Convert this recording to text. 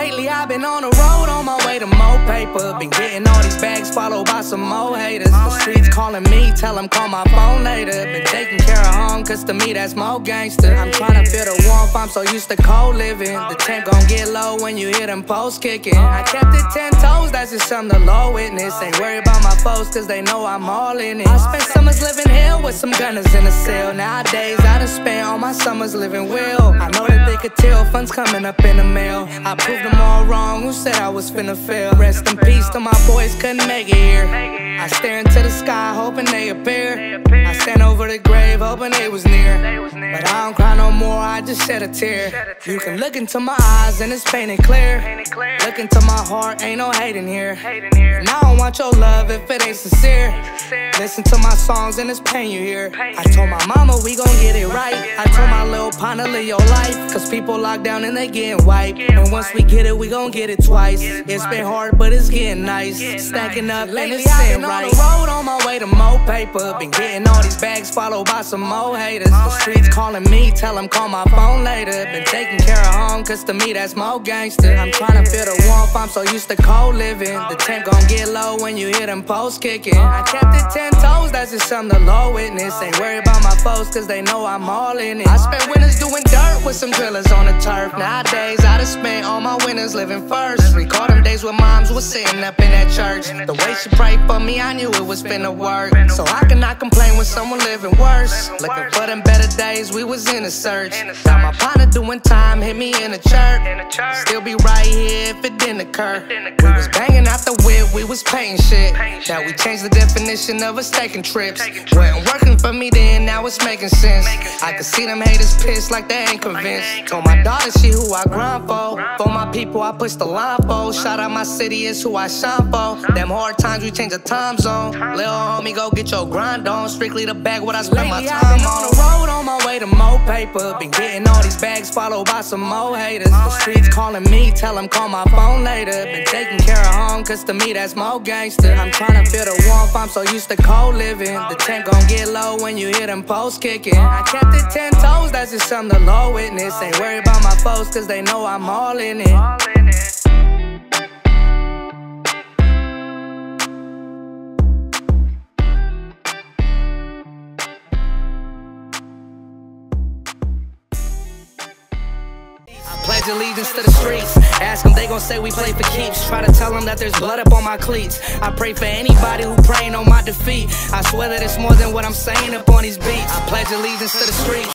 Lately I've been on the road on my way to more paper. Been getting all these bags followed by some more haters. The streets calling me, tell them call my phone later. Been taking care of home, cause to me that's more gangster. I'm trying to feel the warmth, I'm so used to cold living. The temp gon' get low when you hear them posts kicking. I kept it 10 toes, that's just something the Lord witness. Ain't worried about my foes cause they know I'm all in it. I spent summers living hell with some gunners in a cell. Nowadays I done spent all my summers living well. I know that they could tell funds coming up in the mail. I proved them all wrong, who said I was finna fail. Rest in peace to my boys, couldn't make it here. I stare into the sky hoping they appear. I stand over the grave hoping they was near. But I don't cry no more, I just shed a tear. You can look into my eyes and it's painted clear. Look into my heart, ain't no hate in here. And I don't want your love if it ain't sincere. Listen to my songs and it's pain you hear. I told my mama we gon' get it right. I told my little partner live your life, cause people locked down and they getting wiped. And once we get it, we gon' get it twice. It's been hard, but it's getting nice. Stacking up and it's staying right. I've been on the road on my way to more paper. Been getting all these bags followed by some more haters. The streets calling me, tell them call my phone later. Been taking care of home, cause to me that's more gangster. I'm trying to feel the warmth, I'm so used to cold living. The temp gon' get low when you hear them posts kicking. I kept it 10 toes, that's just something the Lord witness. Ain't worried about my foes cause they know I'm all in it. I spent winters doing dirt with some drillers on the turf. Nowadays I done spent all my winters living first. Recall them days when moms was sitting up in that church. The way she prayed for me, I knew it was finna work. So I cannot complain when someone living worse. Looking for them better days, we was in a search. Now my partner doing time, hit me in the church. Still be right here if it didn't occur. We was banging out the whip, we was painting shit. Now we changed the definition of us taking trips. Wasn't working for me then, now it's making sense. I can see them haters pissed like they ain't convinced. Told my daughter she who I grind for. For my people I push the line for. Shout out my city, it's who I shine for. Them hard times we change the time zone. Little homie go get your grind on. Strictly the bag what I spend my time on. The road on my way to more paper. Been getting all these bags followed by some more haters. The streets calling me, tell them call my phone later. Been taking care of home cause to me that's more gangster. I'm trying to feel the warmth, I'm so used to cold living. The temp gon' get low when you hear them posts kicking. I kept it 10 toes, that's just something the Lord witness. Ain't worried about my foes cause they know I'm all in it. Pledge allegiance to the streets. Ask them, they gon' say we play for keeps. Try to tell them that there's blood up on my cleats. I pray for anybody who praying on my defeat. I swear that it's more than what I'm saying up on these beats. I pledge allegiance to the streets.